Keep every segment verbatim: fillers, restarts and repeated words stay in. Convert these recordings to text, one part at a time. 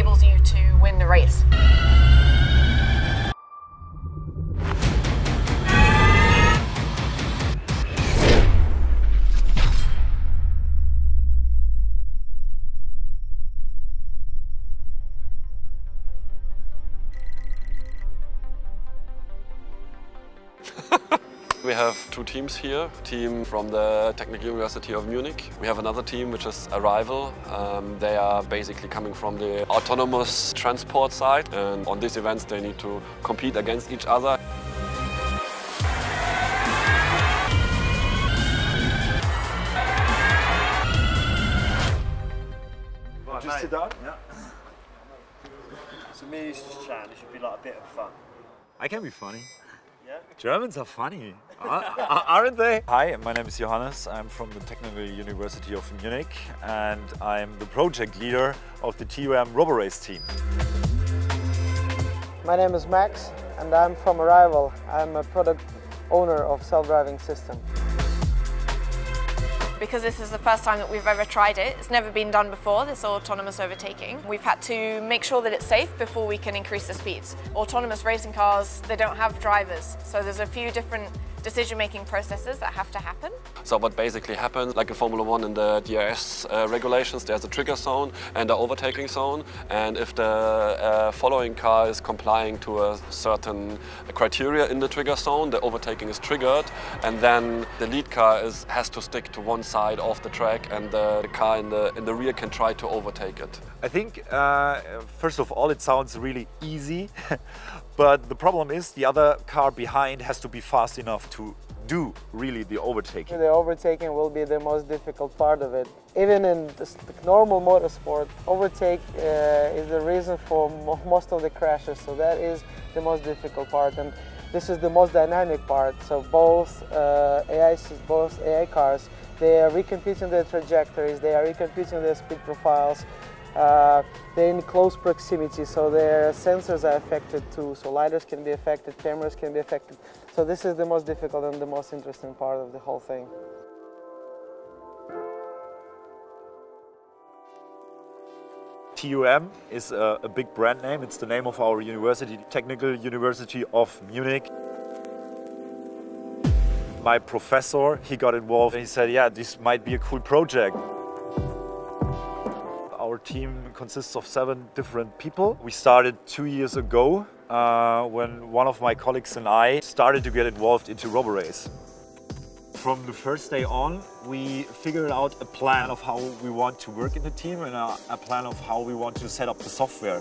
enables you to win the race. We have two teams here, a team from the Technical University of Munich. We have another team which is Arrival. Um, they are basically coming from the autonomous transport side, and on these events they need to compete against each other. Just sit down? Yeah. So me and you should just chat, it should be like a bit of fun. I can be funny. Germans are funny, aren't they? Hi, my name is Johannes. I'm from the Technical University of Munich and I'm the project leader of the T U M Roborace team. My name is Max and I'm from Arrival. I'm a product owner of self-driving system. Because this is the first time that we've ever tried it, it's never been done before, this autonomous overtaking. We've had to make sure that it's safe before we can increase the speeds. Autonomous racing cars, they don't have drivers, so there's a few different decision-making processes that have to happen. So what basically happens, like in Formula One in the D R S uh, regulations, there's a trigger zone and an overtaking zone, and if the uh, following car is complying to a certain criteria in the trigger zone, the overtaking is triggered, and then the lead car is, has to stick to one side of the track, and the, the car in the, in the rear can try to overtake it. I think, uh, first of all, it sounds really easy, but the problem is the other car behind has to be fast enough to do really the overtaking. The overtaking will be the most difficult part of it. Even in the normal motorsport, overtake uh, is the reason for most of the crashes, so that is the most difficult part, and this is the most dynamic part. So both uh, A I both A I cars, they are recomputing their trajectories, they are recomputing their speed profiles. Uh, they're in close proximity, so their sensors are affected too, so lidars can be affected, cameras can be affected. So this is the most difficult and the most interesting part of the whole thing. T U M is a, a big brand name, it's the name of our university, Technical University of Munich. My professor, he got involved and he said, yeah, this might be a cool project. Our team consists of seven different people. We started two years ago uh, when one of my colleagues and I started to get involved into Roborace. From the first day on, we figured out a plan of how we want to work in the team and a, a plan of how we want to set up the software.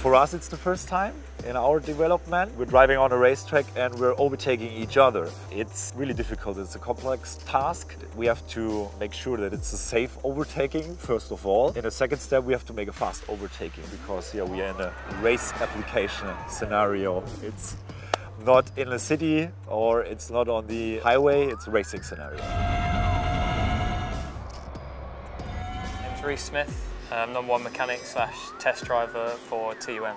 For us, it's the first time in our development. We're driving on a racetrack and we're overtaking each other. It's really difficult. It's a complex task. We have to make sure that it's a safe overtaking, first of all. In a second step, we have to make a fast overtaking because here yeah, we are in a race application scenario. It's not in a city or it's not on the highway. It's a racing scenario. My name's Reece Smith. I'm number one mechanic slash test driver for T U M.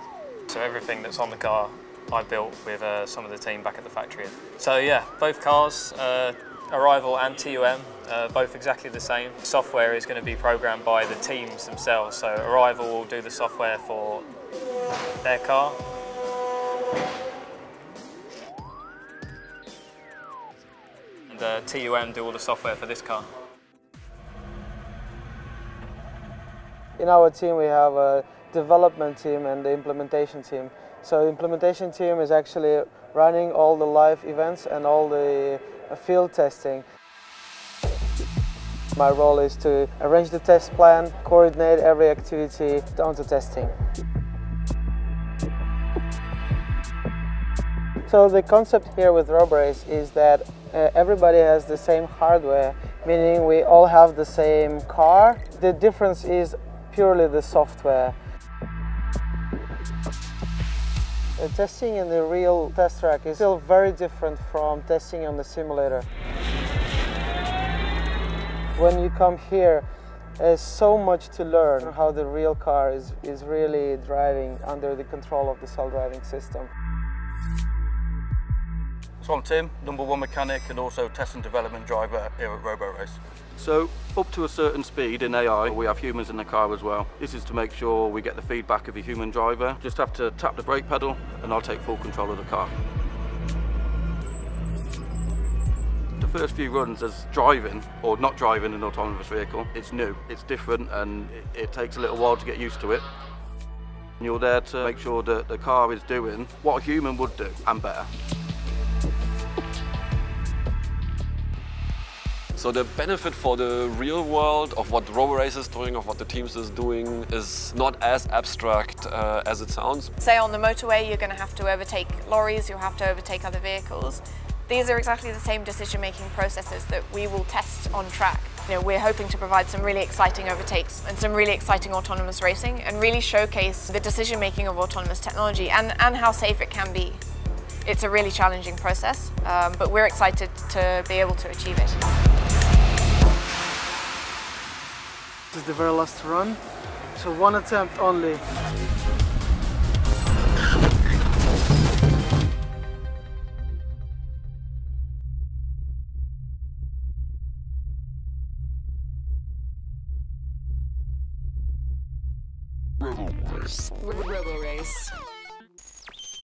So everything that's on the car I built with uh, some of the team back at the factory. So yeah, both cars, uh, Arrival and T U M, uh, both exactly the same. Software is going to be programmed by the teams themselves, so Arrival will do the software for their car. And uh, T U M do all the software for this car. In our team we have a development team and the implementation team. So the implementation team is actually running all the live events and all the field testing. My role is to arrange the test plan, coordinate every activity down to testing. So the concept here with Roborace is that uh, everybody has the same hardware, meaning we all have the same car. The difference is purely the software. Uh, testing in the real test track is still very different from testing on the simulator. When you come here, there's so much to learn how the real car is, is really driving under the control of the self-driving system. So I'm Tim, number one mechanic and also test and development driver here at Roborace. So up to a certain speed in A I, we have humans in the car as well. This is to make sure we get the feedback of a human driver. Just have to tap the brake pedal and I'll take full control of the car. First few runs as driving or not driving an autonomous vehicle, it's new, it's different, and it, it takes a little while to get used to it. And you're there to make sure that the car is doing what a human would do and better. So the benefit for the real world of what Roborace is doing, of what the teams is doing, is not as abstract uh, as it sounds. Say on the motorway you're going to have to overtake lorries, you'll have to overtake other vehicles. These are exactly the same decision-making processes that we will test on track. You know, we're hoping to provide some really exciting overtakes and some really exciting autonomous racing and really showcase the decision-making of autonomous technology and, and how safe it can be. It's a really challenging process, um, but we're excited to be able to achieve it. This is the very last run, so one attempt only. Roborace. Roborace.